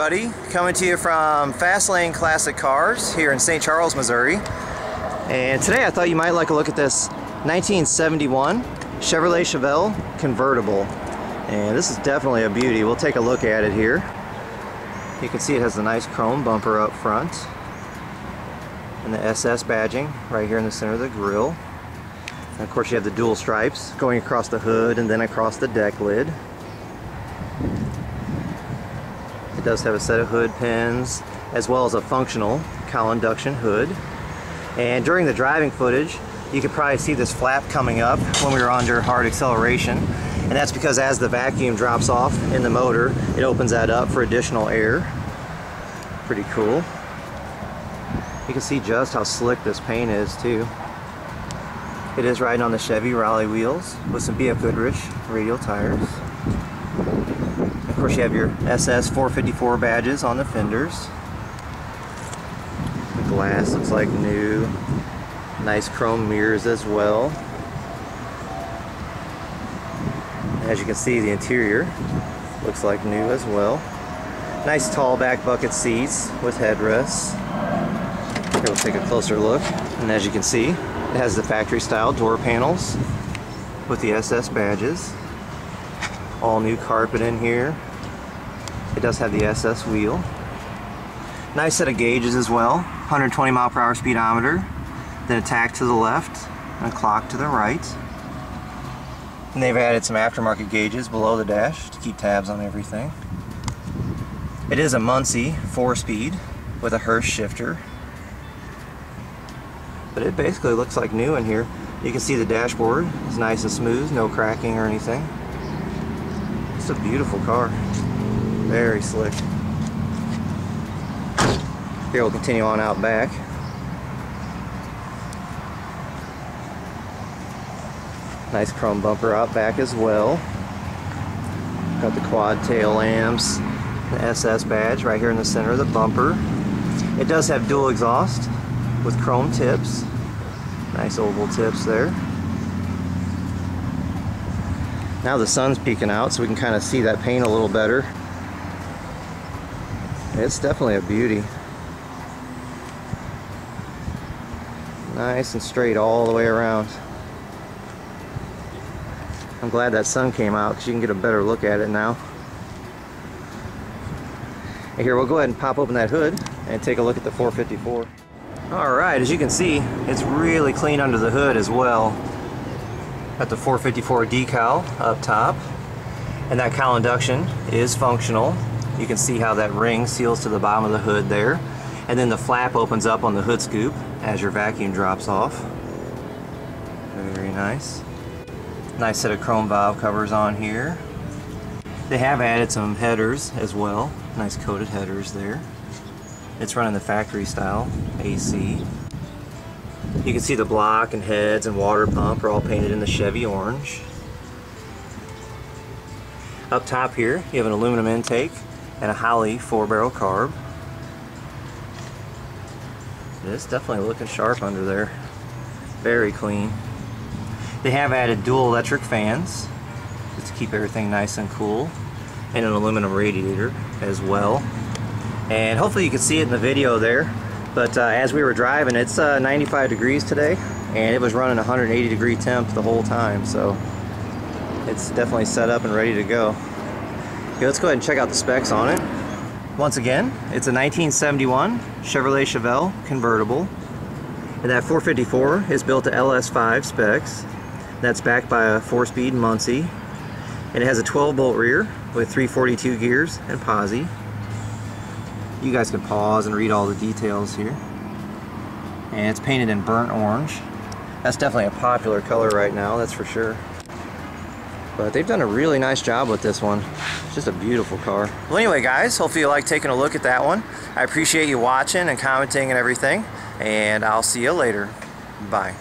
everybody, coming to you from Fast Lane Classic Cars here in St. Charles, Missouri. And today I thought you might like a look at this 1971 Chevrolet Chevelle convertible. And this is definitely a beauty. We'll take a look at it here. You can see it has a nice chrome bumper up front and the SS badging right here in the center of the grille. And of course you have the dual stripes going across the hood and then across the deck lid. It does have a set of hood pins as well as a functional cowl induction hood. And during the driving footage you could probably see this flap coming up when we were under hard acceleration, and that's because as the vacuum drops off in the motor it opens that up for additional air. Pretty cool. You can see just how slick this paint is too. It is riding on the Chevy Raleigh wheels with some BF Goodrich radial tires. Of course you have your SS 454 badges on the fenders. The glass looks like new. Nice chrome mirrors as well. As you can see, the interior looks like new as well. Nice tall back bucket seats with headrests. Here we'll take a closer look, and as you can see, it has the factory style door panels with the SS badges. All new carpet in here. It does have the SS wheel. Nice set of gauges as well. 120 mile per hour speedometer, then a tack to the left and a clock to the right. And they've added some aftermarket gauges below the dash to keep tabs on everything. It is a Muncie 4-speed with a Hurst shifter. But it basically looks like new in here. You can see the dashboard is nice and smooth, no cracking or anything. It's a beautiful car. Very slick. Here we'll continue on out back. Nice chrome bumper out back as well. Got the quad tail lamps, the SS badge right here in the center of the bumper. It does have dual exhaust with chrome tips. Nice oval tips there. Now the sun's peeking out so we can kind of see that paint a little better. It's definitely a beauty. Nice and straight all the way around. I'm glad that sun came out because you can get a better look at it now. And here, we'll go ahead and pop open that hood and take a look at the 454. Alright, as you can see, it's really clean under the hood as well. Got the 454 decal up top, and that cowl induction is functional. You can see how that ring seals to the bottom of the hood there, and then the flap opens up on the hood scoop as your vacuum drops off. Very nice. Nice set of chrome valve covers on here. They have added some headers as well. Nice coated headers there. It's running the factory style AC. You can see the block and heads and water pump are all painted in the Chevy orange. Up top here you have an aluminum intake and a Holley 4-barrel carb. It's definitely looking sharp under there. Very clean. They have added dual electric fans just to keep everything nice and cool, and an aluminum radiator as well. And hopefully you can see it in the video there, but as we were driving, it's 95 degrees today, and it was running 180 degree temp the whole time, so it's definitely set up and ready to go. Okay, let's go ahead and check out the specs on it. Once again, it's a 1971 Chevrolet Chevelle convertible, and that 454 is built to LS5 specs. That's backed by a 4-speed Muncie, and it has a 12-bolt rear with 342 gears and posi. You guys can pause and read all the details here. And it's painted in burnt orange. That's definitely a popular color right now, that's for sure. But they've done a really nice job with this one. It's just a beautiful car. Well, anyway guys, hopefully you like taking a look at that one. I appreciate you watching and commenting and everything. And I'll see you later. Bye.